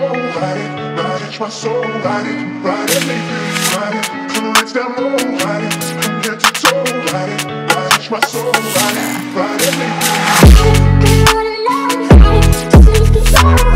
control. Ride it, ride my soul. Ride it, ride everything. Ride it, turn the lights down low. Ride it, from head to toe. Ride it, ride my soul. Ride it, ride everything. I wanna be all alone. Ride it, just leave me alone.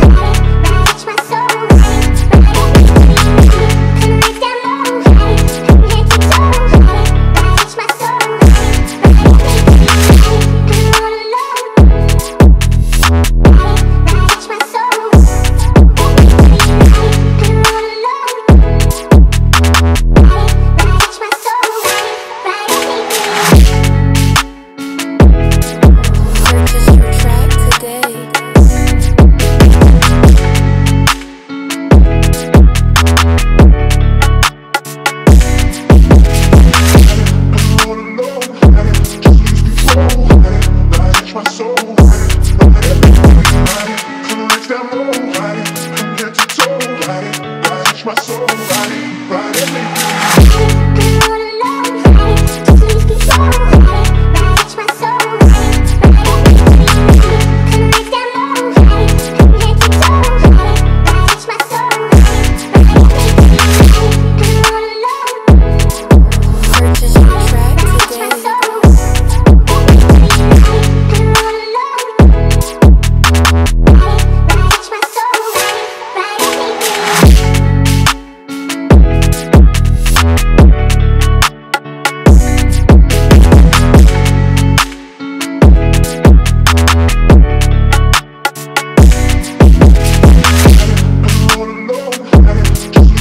My soul,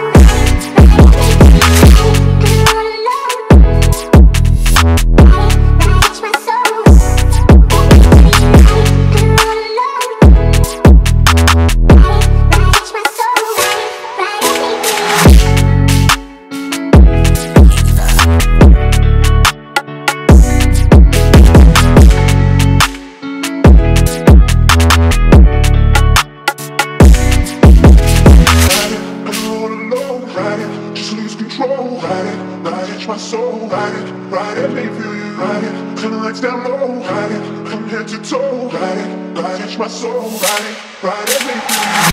ride it, ride it. My soul, ride it, make me feel you, ride it, turn the lights down low, ride it, from head to toe, ride it, touch my soul, ride it, make me feel you.